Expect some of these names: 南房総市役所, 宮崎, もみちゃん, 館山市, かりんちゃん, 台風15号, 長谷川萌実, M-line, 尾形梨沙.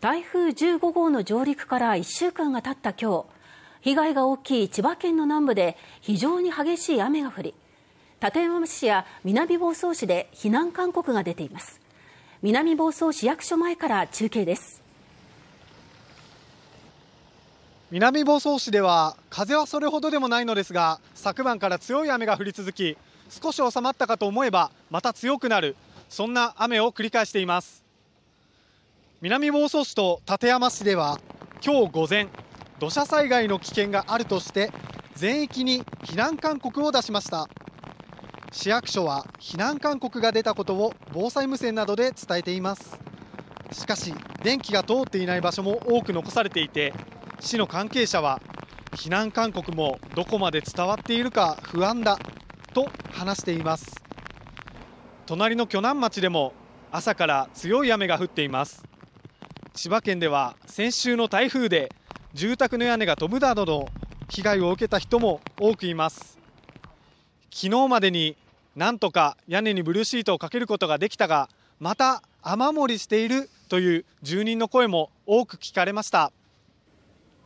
台風15号の上陸から1週間が経った今日、被害が大きい千葉県の南部で非常に激しい雨が降り、館山市や南房総市で避難勧告が出ています。南房総市役所前から中継です。南房総市では風はそれほどでもないのですが、昨晩から強い雨が降り続き、少し収まったかと思えばまた強くなる、そんな雨を繰り返しています。南房総市と館山市では今日午前、土砂災害の危険があるとして全域に避難勧告を出しました。市役所は避難勧告が出たことを防災無線などで伝えています。しかし電気が通っていない場所も多く残されていて、市の関係者は避難勧告もどこまで伝わっているか不安だと話しています。隣の鋸南町でも朝から強い雨が降っています。千葉県では先週の台風で住宅の屋根が飛ぶなどの被害を受けた人も多くいます。昨日までになんとか屋根にブルーシートをかけることができたが、また雨漏りしているという住人の声も多く聞かれました。